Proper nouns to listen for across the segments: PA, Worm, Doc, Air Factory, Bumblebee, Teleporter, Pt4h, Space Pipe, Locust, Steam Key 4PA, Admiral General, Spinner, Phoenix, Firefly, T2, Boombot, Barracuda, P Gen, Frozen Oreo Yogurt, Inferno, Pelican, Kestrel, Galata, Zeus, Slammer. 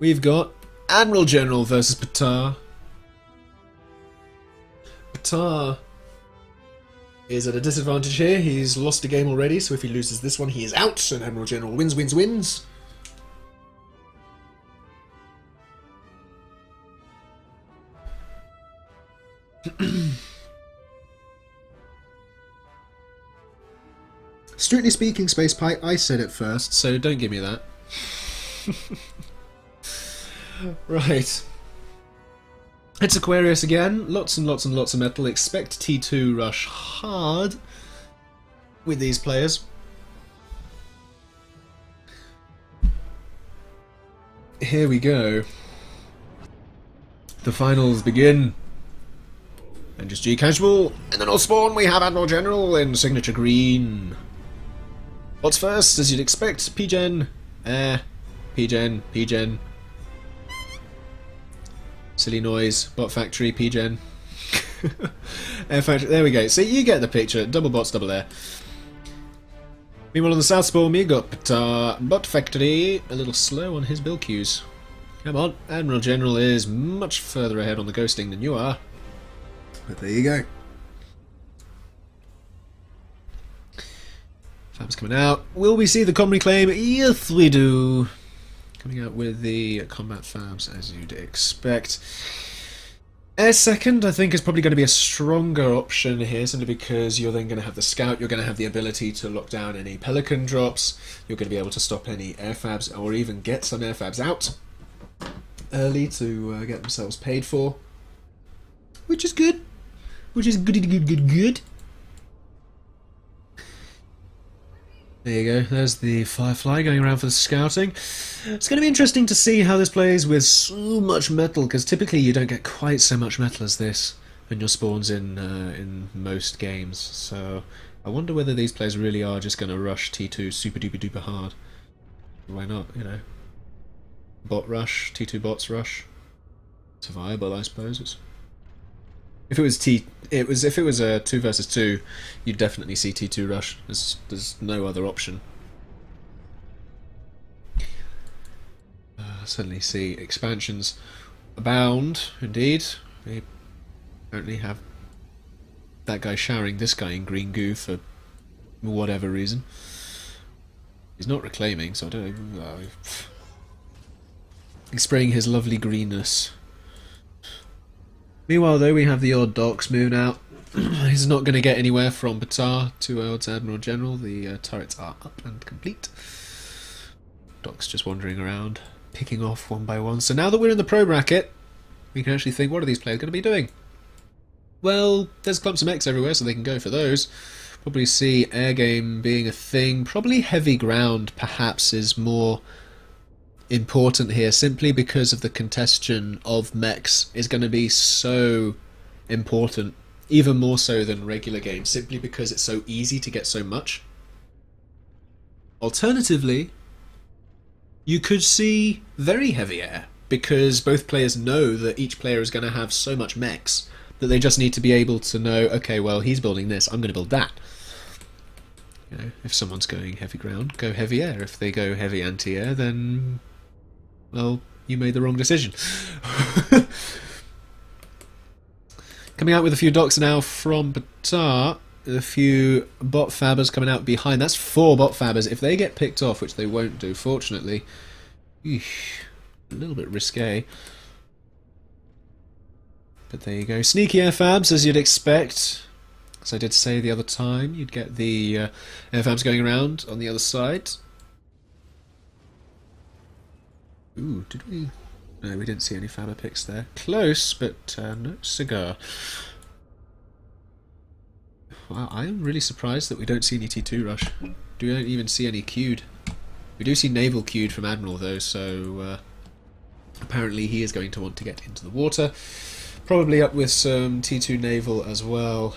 We've got Admiral General versus Batar. Batar is at a disadvantage here. He's lost a game already, so if he loses this one, he is out, and Admiral General wins. Strictly speaking, Space Pipe, I said it first, so don't give me that. Right. It's Aquarius again. Lots and lots and lots of metal. Expect T2 rush hard with these players. Here we go. The finals begin. And just G casual. And then I'll spawn. We have Admiral General in signature green. What's first, as you'd expect? P Gen. Air. P Gen. P Gen. Silly noise. Bot Factory. P Gen. Air Factory. There we go. So you get the picture. Double bots, double air. Meanwhile, on the south spawn, we got Batar. Bot Factory. A little slow on his bill cues. Come on. Admiral General is much further ahead on the ghosting than you are. But there you go. Fab's coming out. Will we see the com reclaim? Yes, we do. Coming out with the combat fabs, as you'd expect. Air second, I think, is probably going to be a stronger option here, simply because you're then going to have the scout, you're going to have the ability to lock down any Pelican drops, you're going to be able to stop any air fabs, or even get some air fabs out early to get themselves paid for. Which is good. Which is good. There you go, there's the Firefly going around for the scouting. It's going to be interesting to see how this plays with so much metal, because typically you don't get quite so much metal as this when your spawns in most games. So I wonder whether these players really are just going to rush T2 super duper duper hard. Why not, you know? Bot rush, T2 bots rush. It's viable, I suppose. If it was a 2 versus 2, you'd definitely see T2 rush. There's no other option. Suddenly see expansions abound. Indeed, they apparently have that guy showering this guy in green goo for whatever reason. He's not reclaiming, so I don't even know. He's spraying his lovely greenness. Meanwhile, though, we have the odd Doc's moving out. He's not going to get anywhere from Batar to Admiral General. The turrets are up and complete. Doc's just wandering around, picking off one by one. So now that we're in the pro bracket, we can actually think, what are these players going to be doing? Well, there's clumps of mechs everywhere, so they can go for those. Probably see air game being a thing. Probably heavy ground, perhaps, is more important here, simply because of the congestion of mechs is going to be so important, even more so than regular games, simply because it's so easy to get so much. Alternatively, you could see very heavy air, because both players know that each player is going to have so much mechs that they just need to be able to know, okay, well, he's building this, I'm going to build that. You know, if someone's going heavy ground, go heavy air. If they go heavy anti-air, then, well, you made the wrong decision. Coming out with a few Docs now from Batar. A few bot fabbers coming out behind. That's 4 bot fabbers. If they get picked off, which they won't do, fortunately, eesh, a little bit risque. But there you go. Sneaky air fabs, as you'd expect. As I did say the other time, you'd get the air fabs going around on the other side. Ooh, did we? No, we didn't see any Fama picks there. Close, but no cigar. Wow, I'm really surprised that we don't see any T2 rush. We don't even see any queued. We do see naval queued from Admiral, though, so apparently he is going to want to get into the water. Probably up with some T2 naval as well.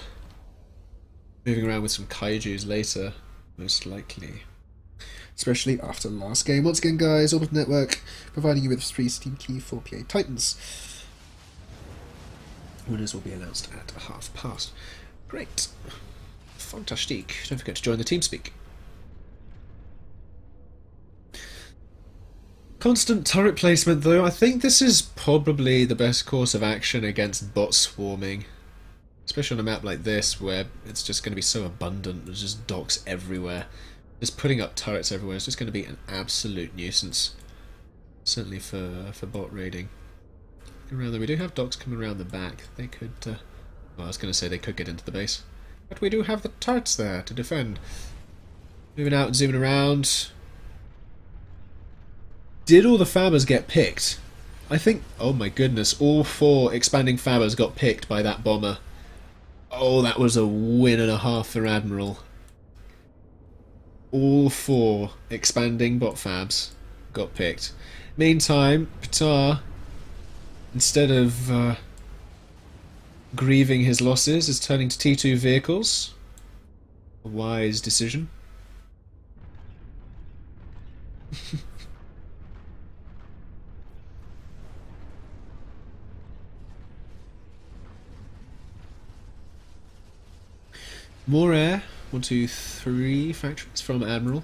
Moving around with some Kaijus later, most likely. Especially after last game. Once again, guys, Orbital Network providing you with 3 Steam Key 4PA Titans. Winners will be announced at 5:30. Great. Fantastic. Don't forget to join the TeamSpeak. Constant turret placement though, I think this is probably the best course of action against bot swarming. Especially on a map like this where it's just going to be so abundant, there's just docks everywhere. Just putting up turrets everywhere is just going to be an absolute nuisance. Certainly for bot raiding. Rather, we do have docks coming around the back. They could... well, I was going to say they could get into the base. But we do have the turrets there to defend. Moving out and zooming around. Did all the Fabbers get picked? I think... Oh my goodness, all four expanding Fabbers got picked by that bomber. Oh, that was a win and a half for Admiral. All four expanding bot Fabs got picked. Meantime, Pt4h, instead of grieving his losses, is turning to T2 vehicles. A wise decision. More air. 1, 2, 3 factories from Admiral.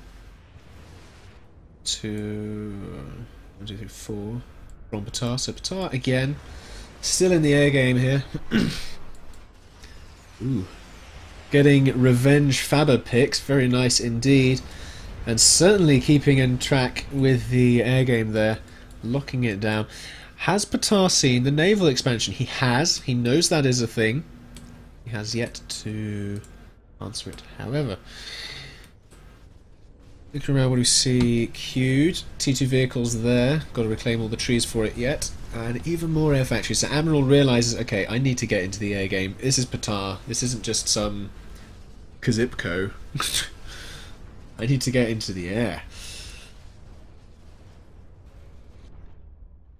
1, 2, 3, 4 from Batar. So Batar again, still in the air game here. Ooh, getting revenge Fabber picks, very nice indeed, and certainly keeping in track with the air game there, locking it down. Has Batar seen the naval expansion? He has. He knows that is a thing. He has yet to answer it, however. Looking around, what do we see? Queued. T2 vehicles there. Got to reclaim all the trees for it yet. And even more air factories. So Admiral realises, okay, I need to get into the air game. This is Pt4h. This isn't just some Kazitko. I need to get into the air.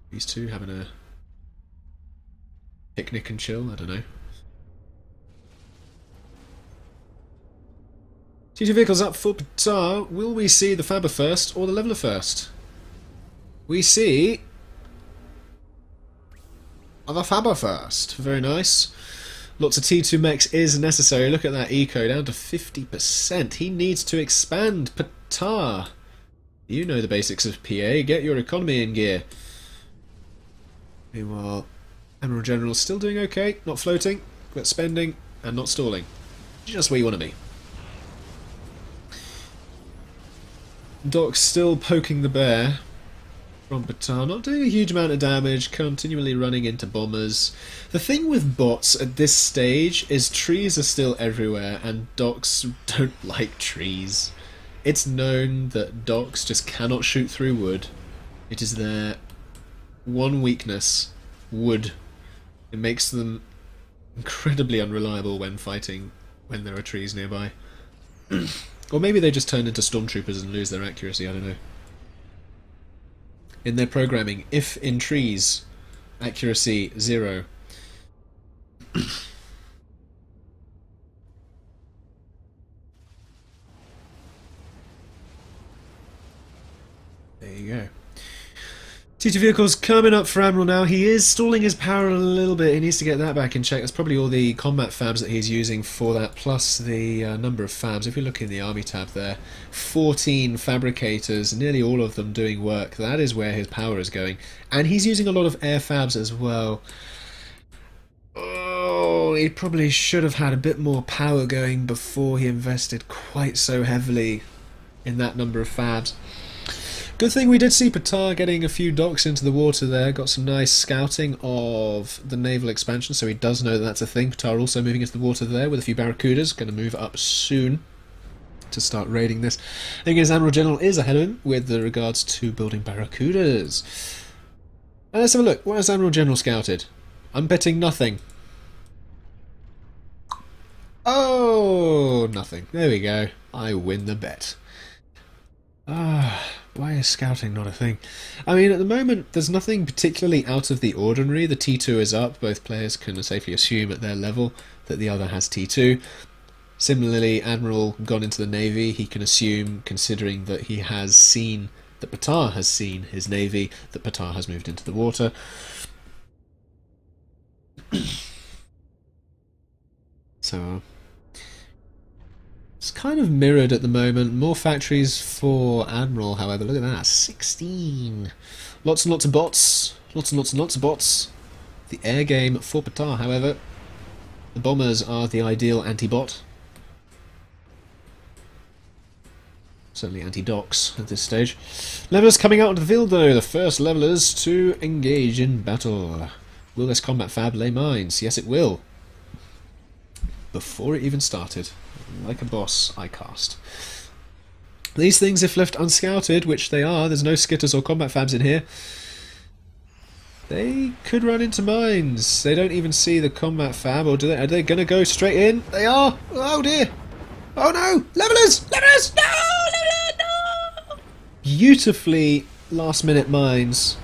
These two having a picnic and chill, I don't know. T2 vehicles up for Pt4h. Will we see the Fabber first or the Leveler first? We see the Fabber first. Very nice. Lots of T2MX is necessary. Look at that eco down to 50%. He needs to expand. Pt4h. You know the basics of PA. Get your economy in gear. Meanwhile, Admiral General still doing okay. Not floating, but spending and not stalling. Just where you want to be. Doc still poking the bear from Pt4h, not doing a huge amount of damage, continually running into bombers. The thing with bots at this stage is trees are still everywhere and Docs don't like trees. It's known that Docs just cannot shoot through wood. It is their one weakness, wood. It makes them incredibly unreliable when fighting when there are trees nearby. Or maybe they just turn into stormtroopers and lose their accuracy, I don't know. In their programming, if in trees, accuracy 0. There you go. T2 vehicles coming up for Admiral now. He is stalling his power a little bit. He needs to get that back in check. That's probably all the combat fabs that he's using for that, plus the number of fabs. If you look in the army tab there, 14 fabricators, nearly all of them doing work. That is where his power is going. And he's using a lot of air fabs as well. Oh, he probably should have had a bit more power going before he invested quite so heavily in that number of fabs. Good thing we did see Pt4h getting a few docks into the water there. Got some nice scouting of the naval expansion, so he does know that that's a thing. Pt4h also moving into the water there with a few Barracudas. Going to move up soon to start raiding this. I think his Admiral General is ahead of him with the regards to building Barracudas. Now let's have a look. What has Admiral General scouted? I'm betting nothing. Oh, nothing. There we go. I win the bet. Ah... Why is scouting not a thing? I mean, at the moment, there's nothing particularly out of the ordinary. The T2 is up. Both players can safely assume at their level that the other has T2. Similarly, Admiral gone into the Navy. He can assume, considering that he has seen, that Pt4h has seen his Navy, that Pt4h has moved into the water. So... It's kind of mirrored at the moment. More factories for Admiral, however. Look at that, 16. Lots and lots of bots. Lots and lots and lots of bots. The air game for Batar, however. The bombers are the ideal anti-bot. Certainly anti-docs at this stage. Levelers coming out into the field though, the first levelers to engage in battle. Will this combat fab lay mines? Yes, it will. Before it even started. Like a boss, I cast. These things, if left unscouted, which they are, there's no skitters or combat fabs in here, they could run into mines. They don't even see the combat fab, or do they? Are they going to go straight in? They are! Oh dear! Oh no! Levelers! Levelers! No! Leveler! No! Beautifully last-minute mines.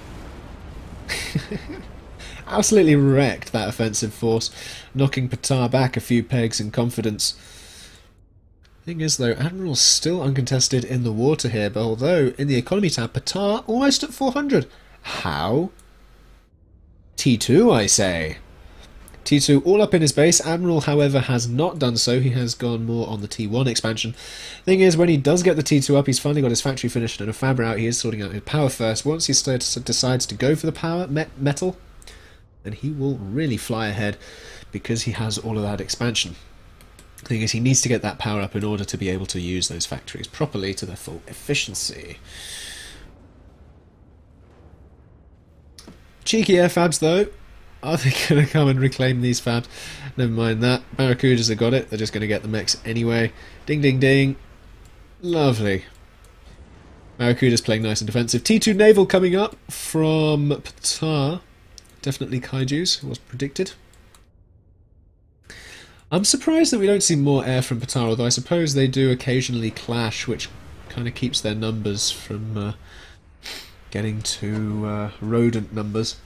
Absolutely wrecked that offensive force, knocking Pt4h back a few pegs in confidence. Thing is though, Admiral's still uncontested in the water here, but although in the economy tab, Pt4h almost at 400. How? T2, I say. T2 all up in his base. Admiral, however, has not done so. He has gone more on the T1 expansion. Thing is, when he does get the T2 up, he's finally got his factory finished and a fab route. He is sorting out his power first. Once he decides to go for the power metal, then he will really fly ahead because he has all of that expansion. Thing is, he needs to get that power up in order to be able to use those factories properly to their full efficiency. Cheeky air fabs though. Are they going to come and reclaim these fabs? Never mind that. Barracudas have got it. They're just going to get the mechs anyway. Ding ding ding. Lovely. Barracudas playing nice and defensive. T2 naval coming up from Pt4h. Definitely Kaijus, was predicted. I'm surprised that we don't see more air from Pt4h, although I suppose they do occasionally clash, which kind of keeps their numbers from getting to rodent numbers.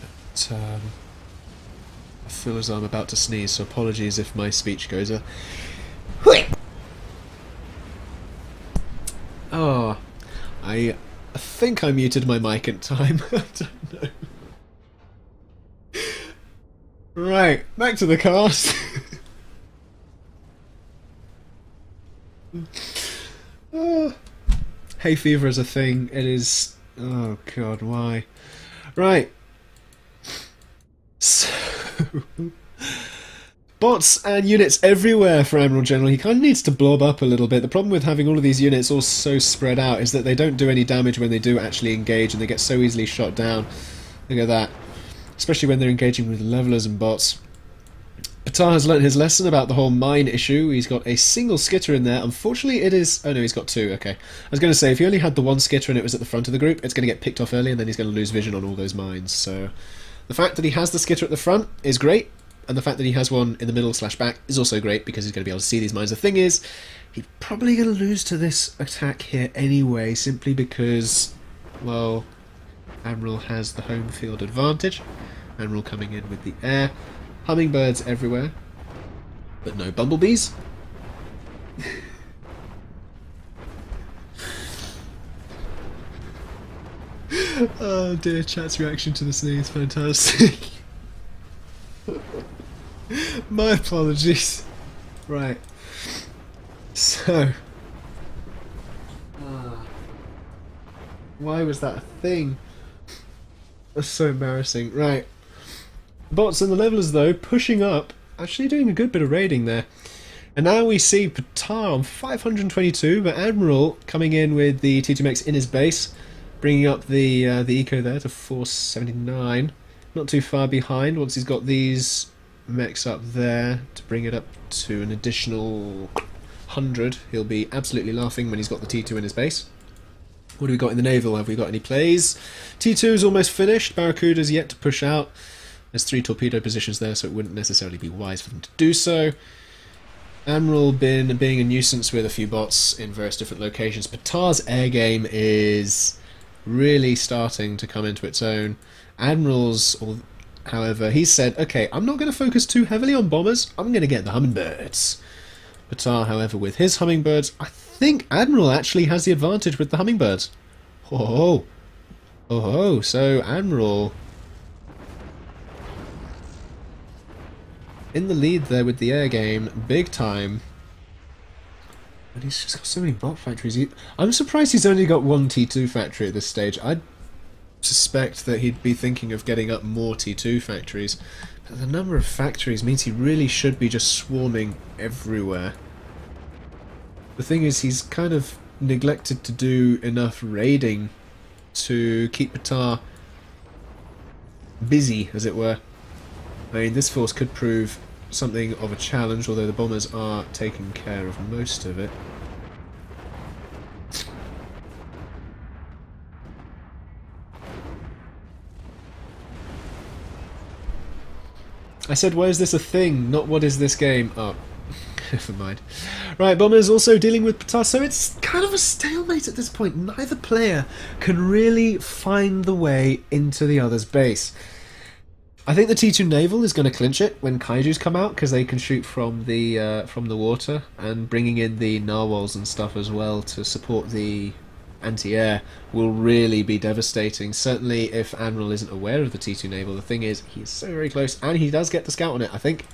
But, I feel as though I'm about to sneeze, so apologies if my speech goes a... Oh, I think I muted my mic in time. I don't know. Right, back to the cast. Hay fever is a thing. It is... Oh god, why? Right. So... Bots and units everywhere for Admiral General. He kind of needs to blob up a little bit. The problem with having all of these units all so spread out is that they don't do any damage when they do actually engage, and they get so easily shot down. Look at that. Especially when they're engaging with levelers and bots. Pt4h has learnt his lesson about the whole mine issue. He's got a single skitter in there. Unfortunately it is... Oh no, he's got two, okay. I was going to say, if he only had the one skitter and it was at the front of the group, it's going to get picked off early and then he's going to lose vision on all those mines. So the fact that he has the skitter at the front is great, and the fact that he has one in the middle / back is also great because he's going to be able to see these mines. The thing is, he's probably going to lose to this attack here anyway, simply because, well... Admiral has the home field advantage. Admiral coming in with the air. Hummingbirds everywhere. But no bumblebees. Oh dear, chat's reaction to the sneeze, fantastic. My apologies. Right. So... Why was that a thing? That's so embarrassing. Right. Bots and the levelers, though, pushing up. Actually doing a good bit of raiding there. And now we see Pt4h on 522, but Admiral coming in with the T2MX in his base, bringing up the eco there to 479. Not too far behind once he's got these mechs up there to bring it up to an additional 100. He'll be absolutely laughing when he's got the T2 in his base. What do we got in the naval? Have we got any plays? T2 is almost finished. Barracuda's yet to push out. There's three torpedo positions there, so it wouldn't necessarily be wise for them to do so. Admiral been being a nuisance with a few bots in various different locations. Pt4h's air game is really starting to come into its own. Admiral's, however, he said, okay, I'm not going to focus too heavily on bombers. I'm going to get the hummingbirds. Pt4h, however, with his hummingbirds, I think Admiral actually has the advantage with the hummingbirds. Oh, oh, oh! So Admiral in the lead there with the air game, big time. And he's just got so many bot factories. I'm surprised he's only got one T2 factory at this stage. I'd suspect that he'd be thinking of getting up more T2 factories. But the number of factories means he really should be just swarming everywhere. The thing is, he's kind of neglected to do enough raiding to keep Batar busy, as it were. I mean, this force could prove something of a challenge, although the bombers are taking care of most of it. I said, why is this a thing, not what is this game? Oh, never mind. Right, bombers also dealing with Pt4h, so it's kind of a stalemate at this point. Neither player can really find the way into the other's base. I think the T2 naval is going to clinch it when Kaijus come out, because they can shoot from the water, and bringing in the narwhals and stuff as well to support the anti-air will really be devastating. Certainly if Admiral isn't aware of the T2 naval. The thing is, he's so very close, and he does get the scout on it, I think.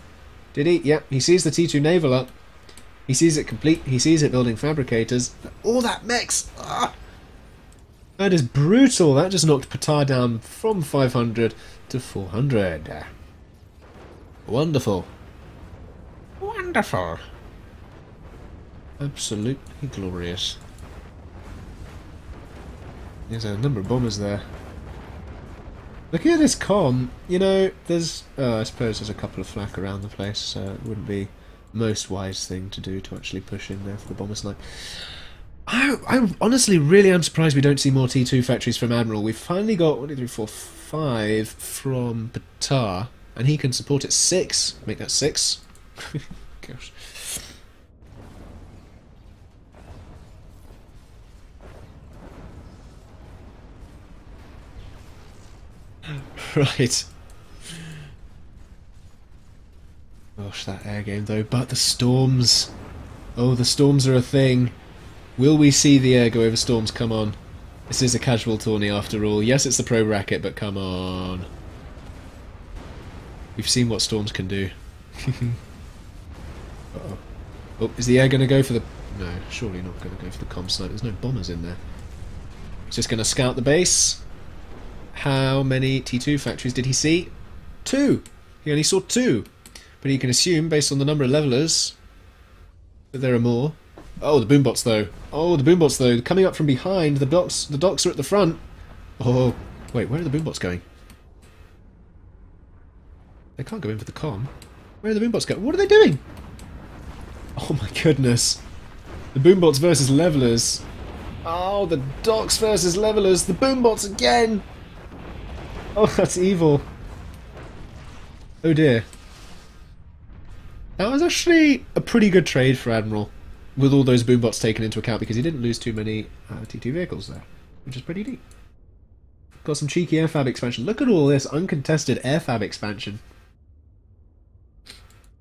Did he? Yeah, he sees the T2 naval up. He sees it complete. He sees it building fabricators. All that mechs! Ah! That is brutal. That just knocked Pt4h down from 500 to 400. Wonderful. Wonderful. Absolutely glorious. There's a number of bombers there. Looking at this comm, you know, there's... I suppose there's a couple of flak around the place, so it wouldn't be the most wise thing to do to actually push in there for the bomber snipe. I honestly really am surprised we don't see more T2 factories from Admiral. We've finally got 1, 2, 3, 4, 5 from Batar, and he can support it 6. Make that 6. Gosh. Right. Gosh, that air game though. But the storms. Oh, the storms are a thing. Will we see the air go over storms? Come on. This is a casual tourney after all. Yes, it's the pro bracket, but come on. We've seen what storms can do. Uh-oh. Oh, is the air going to go for the... No, surely not going to go for the comm snipe. There's no bombers in there. It's just going to scout the base. How many T2 factories did he see? 2! He only saw 2. But he can assume, based on the number of levelers, that there are more. Oh, the boombots though. Oh, the boombots though. Coming up from behind. The docs are at the front. Oh, wait, where are the boombots going? They can't go in for the comm. Where are the boombots going? What are they doing? Oh my goodness. The boombots versus levelers. Oh, the docs versus levelers. The boombots again. Oh, that's evil. Oh dear. That was actually a pretty good trade for Admiral, with all those boombots taken into account, because he didn't lose too many T2 vehicles there, which is pretty neat. Got some cheeky airfab expansion. Look at all this uncontested airfab expansion.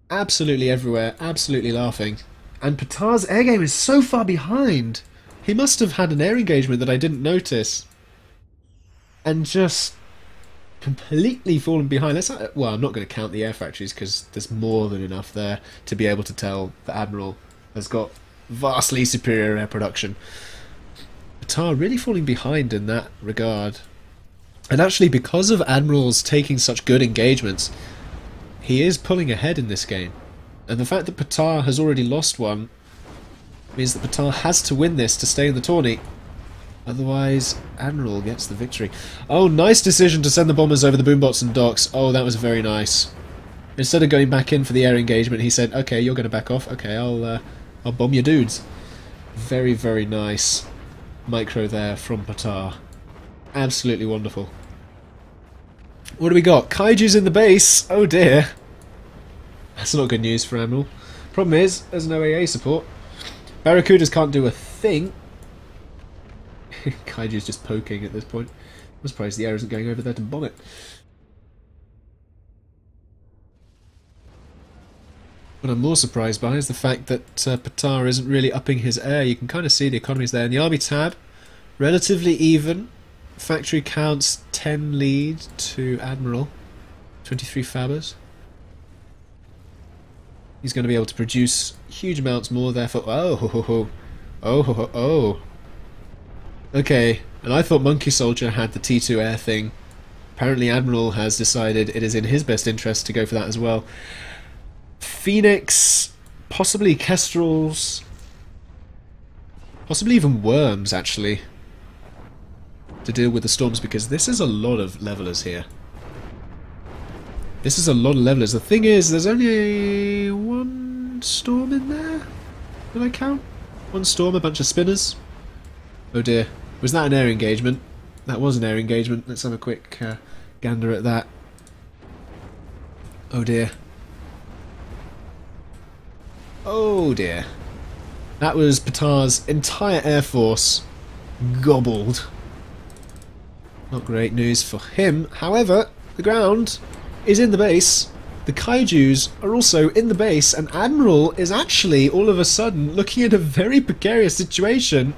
Absolutely everywhere, absolutely laughing. And Pt4h's air game is so far behind. He must have had an air engagement that I didn't notice. And just completely fallen behind. Let's not, well, I'm not going to count the air factories, because there's more than enough there to be able to tell the Admiral has got vastly superior air production. Pt4h really falling behind in that regard. And actually, because of Admiral's taking such good engagements, he is pulling ahead in this game. And the fact that Pt4h has already lost one means that Pt4h has to win this to stay in the tourney. Otherwise, Admiral gets the victory. Oh, nice decision to send the bombers over the boombots and docks. Oh, that was very nice. Instead of going back in for the air engagement, he said, okay, you're going to back off. Okay, I'll bomb your dudes. Very, very nice micro there from Pt4h. Absolutely wonderful. What do we got? Kaiju's in the base. Oh dear. That's not good news for Admiral. Problem is, there's no AA support. Barracudas can't do a thing. Kaiju's just poking at this point. I'm surprised the air isn't going over there to bomb it. What I'm more surprised by is the fact that Pt4h isn't really upping his air. You can kind of see the economy's there. In the army tab, relatively even. Factory counts 10 lead to Admiral. 23 Fabbers. He's going to be able to produce huge amounts more, therefore... Oh, ho, ho, ho. Oh, ho, ho, oh. Okay, and I thought Monkey Soldier had the T2 air thing. Apparently Admiral has decided it is in his best interest to go for that as well. Phoenix, possibly Kestrels, possibly even Worms, actually, to deal with the Storms, because this is a lot of Levelers here. This is a lot of Levelers. The thing is, there's only one Storm in there? Did I count? One Storm, a bunch of Spinners. Oh dear. Was that an air engagement? That was an air engagement. Let's have a quick gander at that. Oh dear. Oh dear. That was Batar's entire air force gobbled. Not great news for him. However, the ground is in the base. The Kaijus are also in the base, and Admiral is actually all of a sudden looking at a very precarious situation,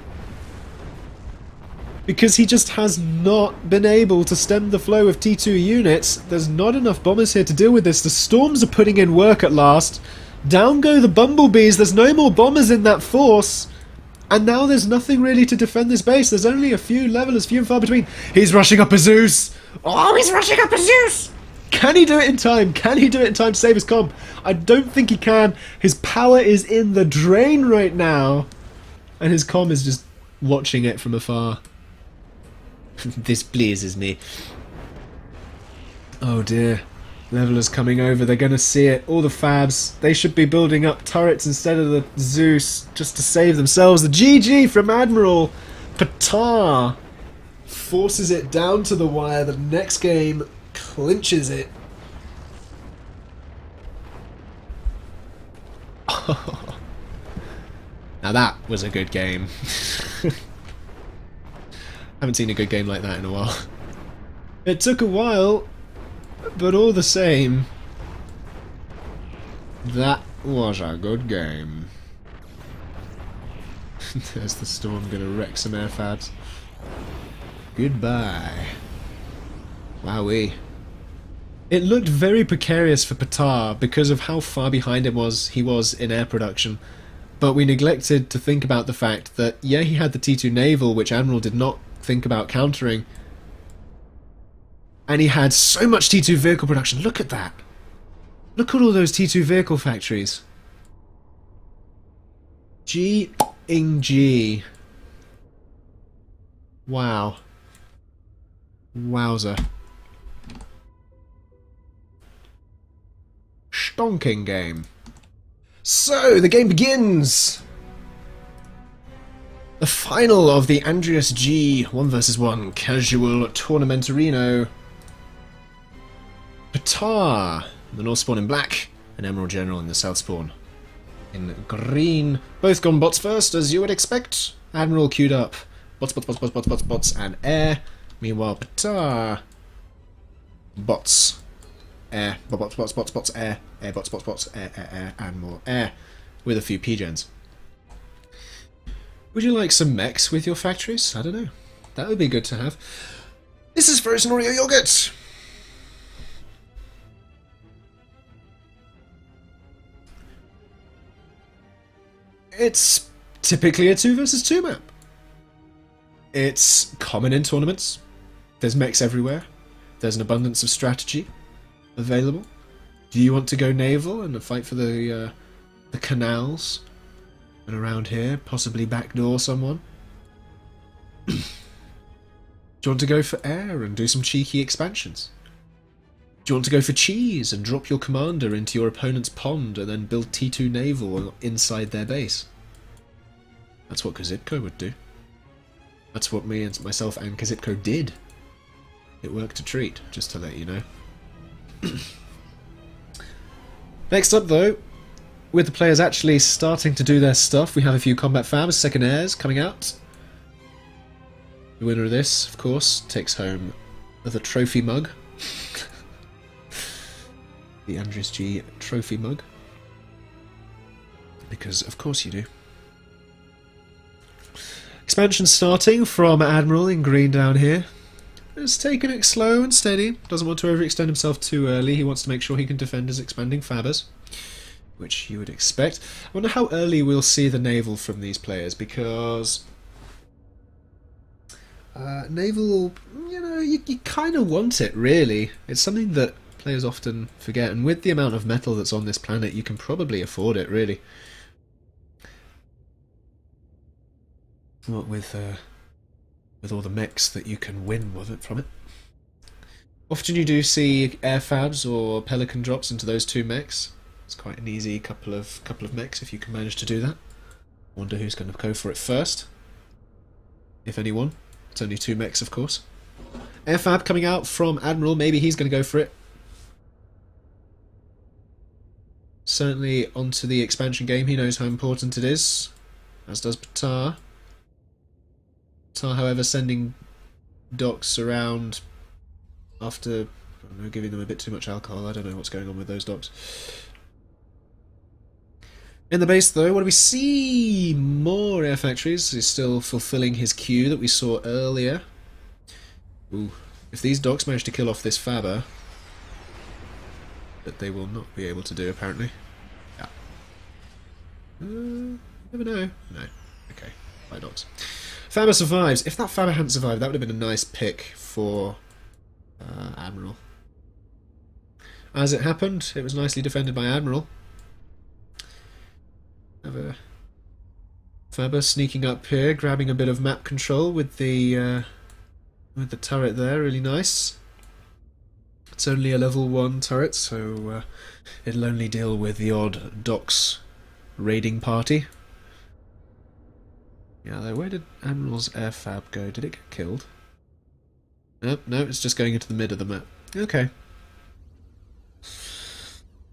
because he just has not been able to stem the flow of T2 units. There's not enough bombers here to deal with this. The Storms are putting in work at last. Down go the Bumblebees. There's no more bombers in that force. And now there's nothing really to defend this base. There's only a few Levelers, few and far between. He's rushing up a Zeus. Oh, he's rushing up a Zeus. Can he do it in time? Can he do it in time to save his comp? I don't think he can. His power is in the drain right now. And his comm is just watching it from afar. This pleases me. Oh dear. Levelers coming over. They're going to see it. All the Fabs. They should be building up turrets instead of the Zeus just to save themselves. The GG from Admiral. Pt4h forces it down to the wire. The next game clinches it. Oh. Now that was a good game. Haven't seen a good game like that in a while. It took a while, but all the same, that was a good game. There's the Storm gonna wreck some air fabs. Goodbye. Wowee. It looked very precarious for Pt4h because of how far behind it was he was in air production, but we neglected to think about the fact that, yeah, he had the T2 naval, which Admiral did not think about countering, and he had so much T2 vehicle production. Look at that! Look at all those T2 vehicle factories. G-ing-G. Wow. Wowzer. Stonking game. So, the game begins! The final of the Andreas G 1v1 Casual Tournamentarino. Pt4h, the North Spawn in black, and Admiral General in the South Spawn in green. Both gone bots first, as you would expect. Admiral queued up. Bots, bots, bots, bots, bots, bots, bots, and air. Meanwhile, Pt4h. Bots. Air. Bots, bots, bots, bots, air. Air, bots, bots, bots, air, air, air, and more air. With a few P Gens. Would you like some mechs with your factories? I don't know. That would be good to have. This is frozen Oreo yogurt! It's typically a 2v2 map. It's common in tournaments. There's mechs everywhere. There's an abundance of strategy available. Do you want to go naval and fight for the canals? And around here, possibly backdoor someone. Do you want to go for air and do some cheeky expansions? Do you want to go for cheese and drop your commander into your opponent's pond and then build T2 naval inside their base? That's what Kazitko would do. That's what me and myself and Kazitko did. It worked a treat, just to let you know. Next up though, with the players actually starting to do their stuff, we have a few combat fabs, second airs coming out. The winner of this, of course, takes home the trophy mug. The Andreas G trophy mug. Because, of course, you do. Expansion starting from Admiral in green down here. He's taking it slow and steady. Doesn't want to overextend himself too early. He wants to make sure he can defend his expanding fabbers. which you would expect. I wonder how early we'll see the naval from these players, because naval, you know, you kind of want it, really. It's something that players often forget, and with the amount of metal that's on this planet, you can probably afford it, really. Not with all the mechs that you can win with it from it. Often you do see air fabs or pelican drops into those two mechs. It's quite an easy couple of mechs if you can manage to do that. Wonder who's going to go for it first, if anyone. It's only two mechs, of course. Air fab coming out from Admiral. Maybe he's going to go for it. Certainly onto the expansion game. He knows how important it is, as does Batar. Batar, however, sending docs around after, I don't know, giving them a bit too much alcohol. I don't know what's going on with those dogs. In the base, though, what do we see? More air factories. He's still fulfilling his queue that we saw earlier. Ooh. If these dogs manage to kill off this Faber, that they will not be able to do, apparently. Yeah. Never know. No. Okay. Bye, dogs. Faber survives. If that Faber hadn't survived, that would have been a nice pick for Admiral. As it happened, it was nicely defended by Admiral. Faber sneaking up here, grabbing a bit of map control with the turret there. Really nice. It's only a level 1 turret, so it'll only deal with the odd docks raiding party. Yeah, though, where did Admiral's air fab go? Did it get killed? Nope, no, it's just going into the mid of the map. Okay.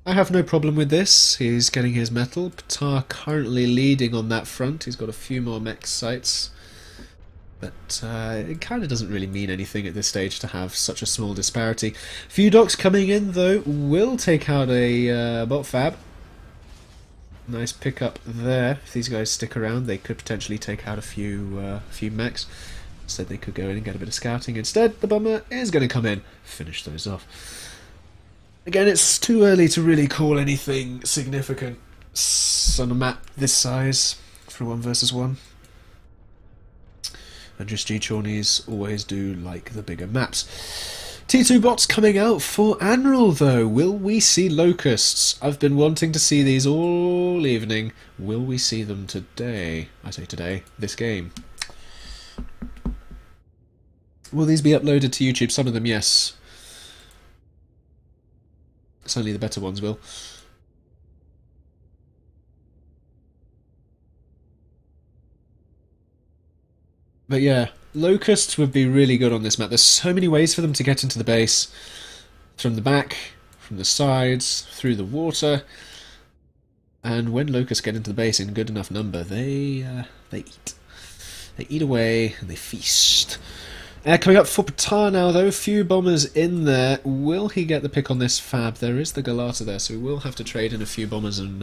I have no problem with this. He's getting his metal. Batar currently leading on that front. He's got a few more mech sites. But it kind of doesn't really mean anything at this stage to have such a small disparity. Few docs coming in, though, will take out a bot fab. Nice pickup there. If these guys stick around, they could potentially take out a few mechs. Instead, they could go in and get a bit of scouting. Instead, the bomber is going to come in, finish those off. Again, it's too early to really call anything significant on a map this size for 1v1. Andreas G Chorneys always do like the bigger maps. T2 bots coming out for Admiral, though. Will we see locusts? I've been wanting to see these all evening. Will we see them today? I say today, this game. Will these be uploaded to YouTube? Some of them, yes. Certainly the better ones will. But yeah, locusts would be really good on this map. There's so many ways for them to get into the base. From the back, from the sides, through the water. And when locusts get into the base in good enough number, they eat. They eat away and they feast. Coming up for Batar now, though. A few bombers in there. Will he get the pick on this fab? There is the Galata there, so we will have to trade in a few bombers and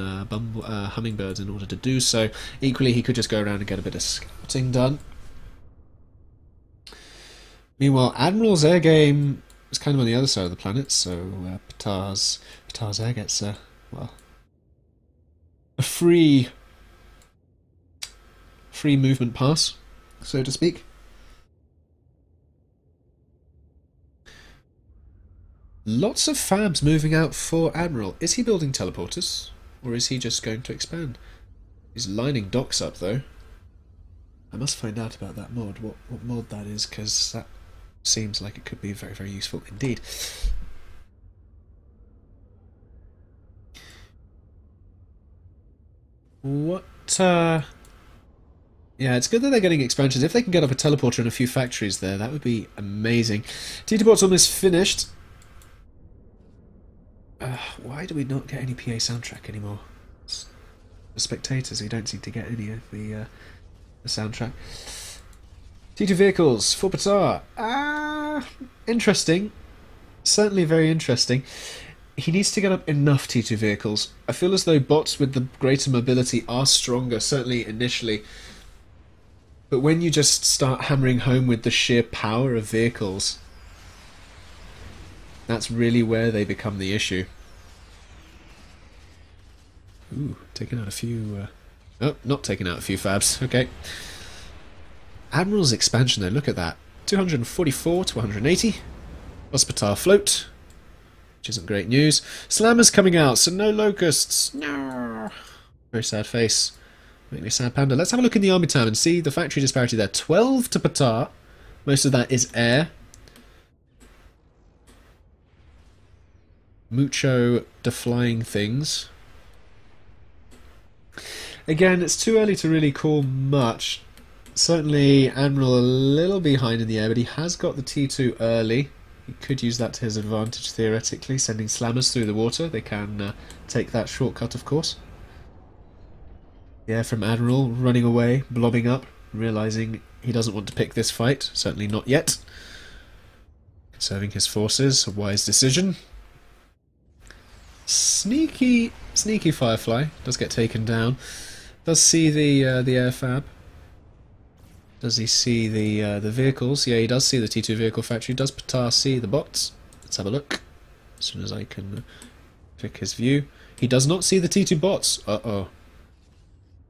hummingbirds in order to do so. Equally, he could just go around and get a bit of scouting done. Meanwhile, Admiral's air game is kind of on the other side of the planet, so Batar's air gets a free movement pass, so to speak. Lots of fabs moving out for Admiral. Is he building teleporters? Or is he just going to expand? He's lining docks up, though. I must find out about that mod, what mod that is, because that seems like it could be very, very useful indeed. Yeah, it's good that they're getting expansions. If they can get up a teleporter and a few factories there, that would be amazing. T2Bot's almost finished. Why do we not get any PA soundtrack anymore? It's the spectators who don't seem to get any of the soundtrack. T2 vehicles for Batar. Interesting. Certainly very interesting. He needs to get up enough T2 vehicles. I feel as though bots with the greater mobility are stronger, certainly initially. But when you just start hammering home with the sheer power of vehicles, that's really where they become the issue. Ooh, taking out a few... oh, not taking out a few fabs. Okay. Admiral's expansion, though. Look at that. 244 to 180. Hospital float, which isn't great news. Slammer's coming out, so no locusts. No. Very sad face. Make me sad panda. Let's have a look in the army tab and see the factory disparity there. 12 to Batar. Most of that is air. Mucho de flying things. Again, it's too early to really call much. Certainly Admiral a little behind in the air, but he has got the T2 early. He could use that to his advantage theoretically, sending slammers through the water. They can take that shortcut, of course. Yeah, from Admiral, running away, blobbing up, realising he doesn't want to pick this fight. Certainly not yet. Conserving his forces, a wise decision. Sneaky, sneaky Firefly. Does get taken down. Does see the air fab. Does he see the vehicles? Yeah, he does see the T2 vehicle factory. Does Batar see the bots? Let's have a look. As soon as I can pick his view. He does not see the T2 bots. Uh-oh.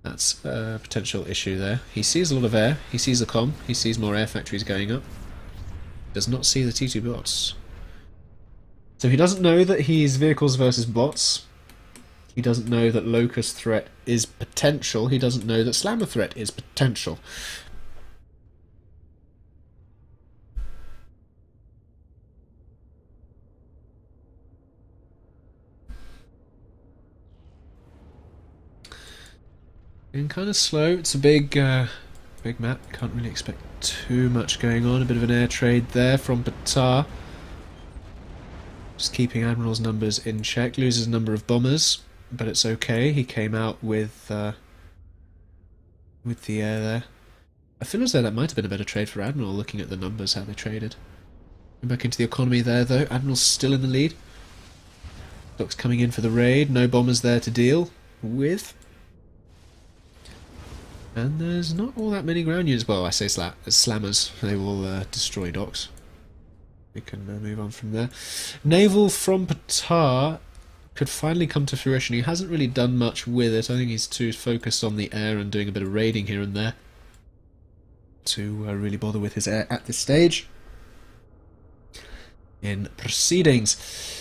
That's a potential issue there. He sees a lot of air. He sees the comm. He sees more air factories going up. Does not see the T2 bots. So he doesn't know that he's vehicles versus bots. He doesn't know that Locust threat is potential. He doesn't know that Slammer threat is potential. Being kind of slow. It's a big, big map. Can't really expect too much going on. A bit of an air trade there from Batar. Just keeping Admiral's numbers in check. Loses a number of bombers, but it's okay. He came out with the air there. I feel as though that might have been a better trade for Admiral, looking at the numbers, how they traded. Back into the economy there, though. Admiral's still in the lead. Doc's coming in for the raid. No bombers there to deal with. And there's not all that many ground units. Well, I say slammers. They will destroy docks. We can move on from there. Naval from Batar could finally come to fruition. He hasn't really done much with it. I think he's too focused on the air and doing a bit of raiding here and there to really bother with his air at this stage in proceedings.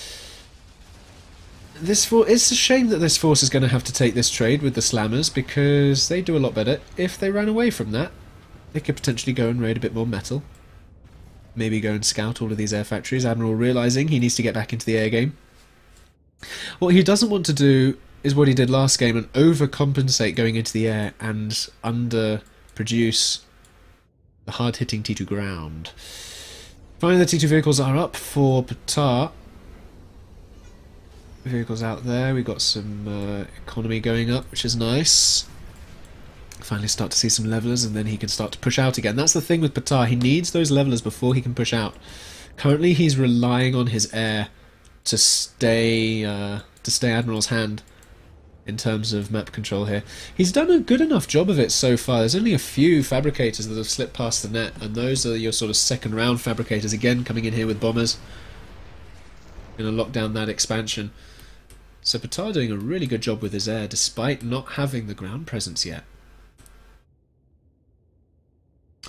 It's a shame that this force is going to have to take this trade with the slammers, because they do a lot better. If they ran away from that, they could potentially go and raid a bit more metal. Maybe go and scout all of these air factories. Admiral realising he needs to get back into the air game. What he doesn't want to do is what he did last game and overcompensate going into the air and underproduce the hard-hitting T2 ground. Finally, the T2 vehicles are up for Batar. Vehicles out there, we've got some economy going up, which is nice. Finally start to see some levelers, and then he can start to push out again. That's the thing with Batar, he needs those levelers before he can push out. Currently he's relying on his air to stay Admiral's hand in terms of map control here. He's done a good enough job of it so far. There's only a few fabricators that have slipped past the net, and those are your sort of second round fabricators, again coming in here with bombers. Going to lock down that expansion. So Batar doing a really good job with his air, despite not having the ground presence yet.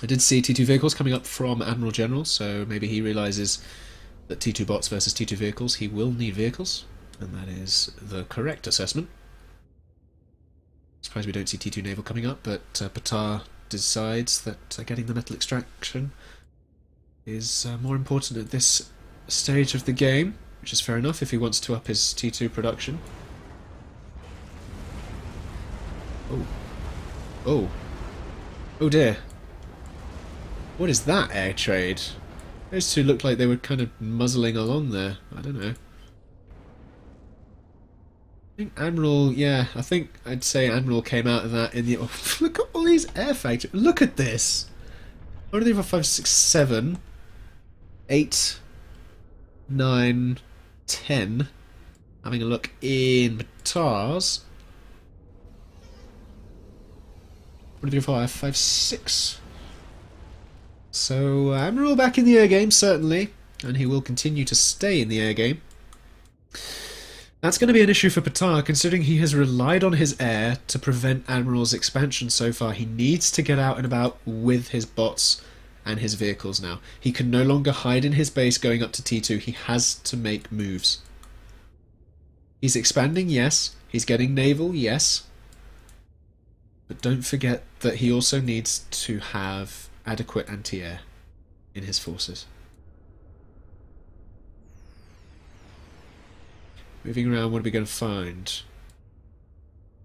I did see T2 vehicles coming up from Admiral General, so maybe he realises that T2 bots versus T2 vehicles, he will need vehicles, and that is the correct assessment. Surprised we don't see T2 naval coming up, but Batar decides that getting the metal extraction is more important at this stage of the game. Which is fair enough if he wants to up his T2 production. Oh. Oh. Oh dear. What is that air trade? Those two looked like they were kind of muzzling along there. I don't know. I think Admiral, yeah, I think I'd say Admiral came out of that in the... Oh, look at all these air factories. Look at this! 1, 2, 3, 4, 5, 6, 7, 8... 9, 10. Having a look in Batar's. 1, 2, 3, 4, 5, 6. So Admiral back in the air game, certainly. And he will continue to stay in the air game. That's going to be an issue for Batar, considering he has relied on his air to prevent Admiral's expansion so far. He needs to get out and about with his bots and his vehicles now. He can no longer hide in his base going up to T2. He has to make moves. He's expanding, yes. He's getting naval, yes. But don't forget that he also needs to have adequate anti-air in his forces. Moving around, what are we going to find?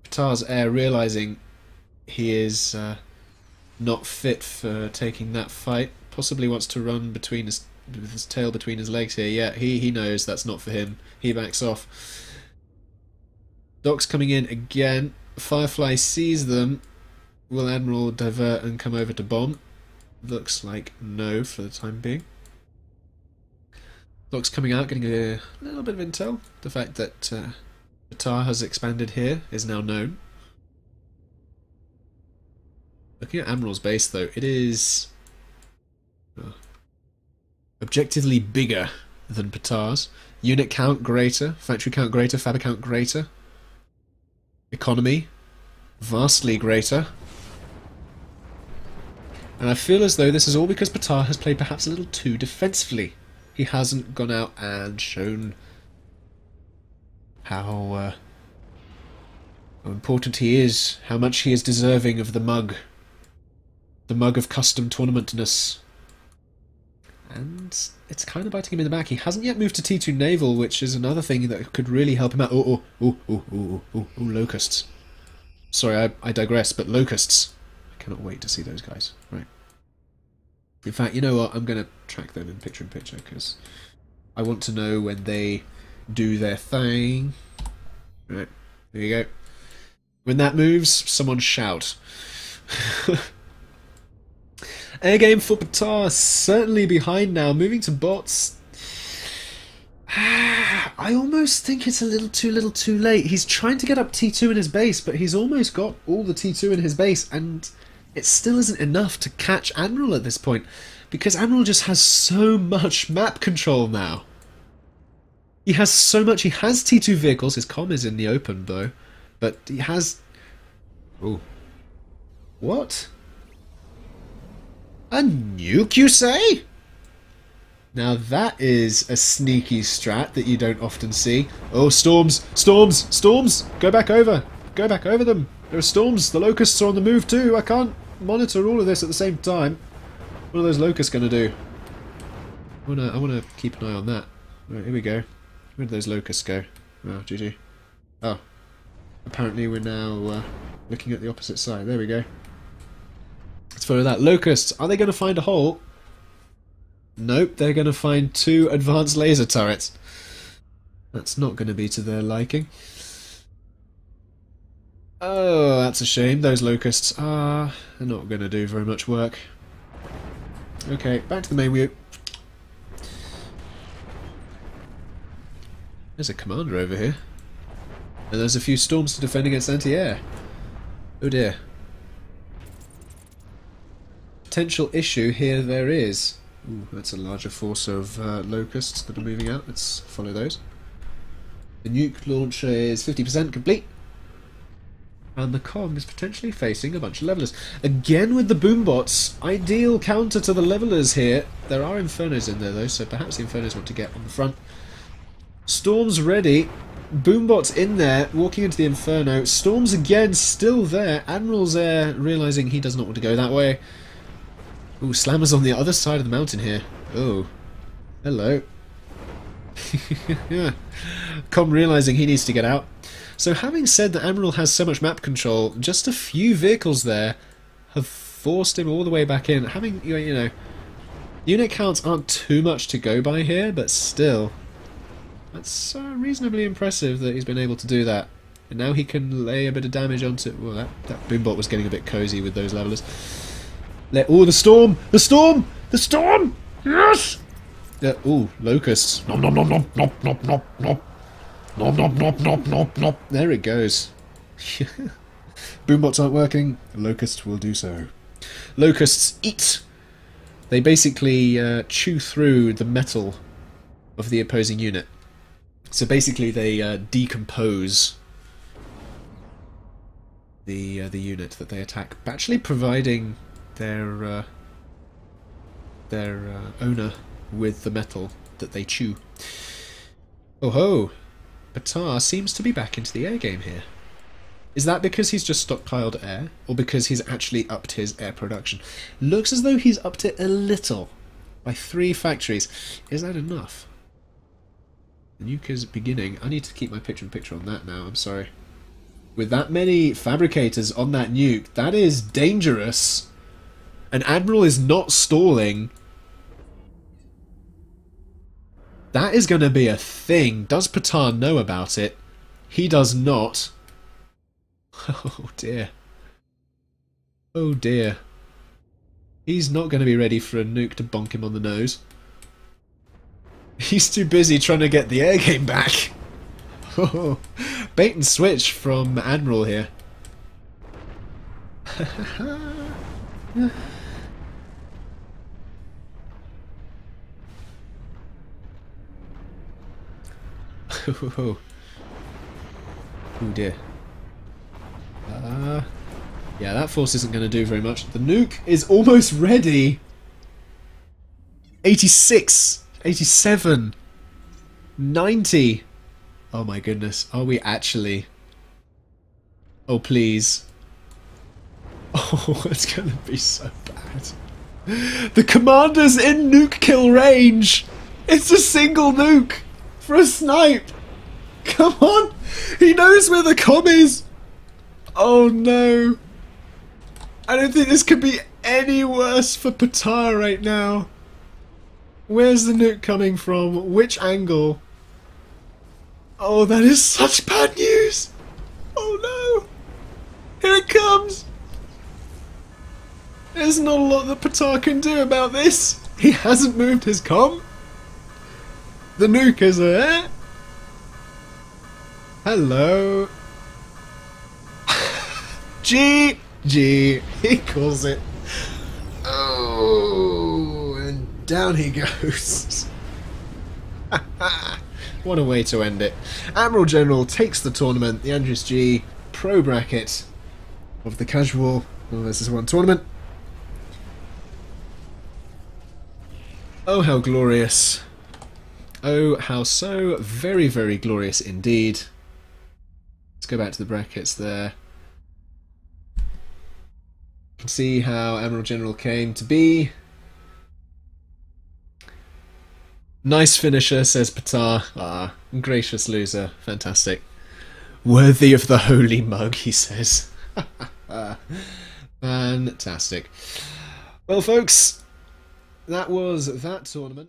Batar's air, realising he is not fit for taking that fight, possibly wants to run between his, with his tail between his legs here. Yeah, he knows that's not for him. He backs off. Doc's coming in again. Firefly sees them. Will Admiral divert and come over to bomb? Looks like no for the time being. Doc's coming out, getting a little bit of intel. The fact that Batar has expanded here is now known. Looking at Admiral's base, though, it is objectively bigger than Batar's. Unit count greater, factory count greater, fab count greater. Economy vastly greater. And I feel as though this is all because Batar has played perhaps a little too defensively. He hasn't gone out and shown how important he is, how much he is deserving of the mug of custom tournamentness. And it's kind of biting him in the back. He hasn't yet moved to T2 Naval, which is another thing that could really help him out. Oh, locusts. Sorry, I digress, but locusts. I cannot wait to see those guys. Right. In fact, you know what? I'm going to track them in picture-in-picture because I want to know when they do their thing. Right, there you go. When that moves, someone shout. Air game for Batar, certainly behind now. Moving to bots. I almost think it's a little too late. He's trying to get up T2 in his base, but he's almost got all the T2 in his base, and it still isn't enough to catch Admiral at this point, because Admiral just has so much map control now. He has so much. He has T2 vehicles. His comm is in the open, though. But he has... Ooh. What? A nuke, you say? Now that is a sneaky strat that you don't often see. Oh, storms! Storms! Storms! Go back over! Go back over them! There are storms! The locusts are on the move too! I can't monitor all of this at the same time. What are those locusts going to do? I wanna keep an eye on that. Alright, here we go. Where did those locusts go? Oh, GG. Oh. Apparently we're now looking at the opposite side. There we go. Let's follow that. Locusts, are they going to find a hole? Nope, they're going to find two advanced laser turrets. That's not going to be to their liking. Oh, that's a shame. Those locusts are not going to do very much work. Okay, back to the main wheel. There's a commander over here. And there's a few storms to defend against anti-air. Oh dear. Potential issue here there is. Ooh, that's a larger force of locusts that are moving out. Let's follow those. The nuke launcher is 50% complete. And the comm is potentially facing a bunch of levelers. Again with the boombots, ideal counter to the levelers here. There are infernos in there though, so perhaps the infernos want to get on the front. Storm's ready. Boombot's in there, walking into the Inferno. Storm's again, still there. Admiral's there, realising he does not want to go that way. Ooh, Slammer's on the other side of the mountain here. Oh. Hello. Yeah. Com realising he needs to get out. So having said that Admiral has so much map control, just a few vehicles there have forced him all the way back in. Having, you know, unit counts aren't too much to go by here, but still... That's reasonably impressive that he's been able to do that. And now he can lay a bit of damage onto... Well, that Boombot was getting a bit cozy with those levelers. Oh, the storm! The storm! The storm! Yes! Oh, locusts. Nom nom nom nom nom nom nom nom. Nom nom nom nom nom nom. There it goes. Boombots aren't working. Locusts will do so. Locusts eat! They basically chew through the metal of the opposing unit. So basically they decompose the unit that they attack, but actually providing their owner with the metal that they chew. Oh ho! Batar seems to be back into the air game here. Is that because he's just stockpiled air, or because he's actually upped his air production? Looks as though he's upped it a little, by 3 factories. Is that enough? The nuke is beginning. I need to keep my picture-in-picture on that now, I'm sorry. With that many fabricators on that nuke, that is dangerous. An Admiral is not stalling. That is going to be a thing. Does Pt4h know about it? He does not. Oh dear. Oh dear. He's not going to be ready for a nuke to bonk him on the nose. He's too busy trying to get the air game back. Oh, bait and switch from Admiral here. Oh dear. Yeah, that force isn't going to do very much. The nuke is almost ready. 86, 87, 90. Oh my goodness, are we actually? Oh please. Oh, it's going to be so bad. The commander's in nuke kill range. It's a single nuke for a snipe. Come on, he knows where the comm is. Oh no! I don't think this could be any worse for Pt4h right now. Where's the nuke coming from? Which angle? Oh, that is such bad news! Oh no! Here it comes! There's not a lot that Pt4h can do about this. He hasn't moved his comm. The nuke is there. Hello. G! G! He calls it. Oh, and down he goes. What a way to end it. Admiral General takes the tournament, the Andreas G pro bracket of the casual versus one tournament. Oh, how glorious. Oh, how so very, very glorious indeed. Let's go back to the brackets there. Can see how Admiral General came to be. Nice finisher, says Pt4h. Ah, gracious loser. Fantastic. Worthy of the holy mug, he says. Fantastic. Well, folks, that was that tournament.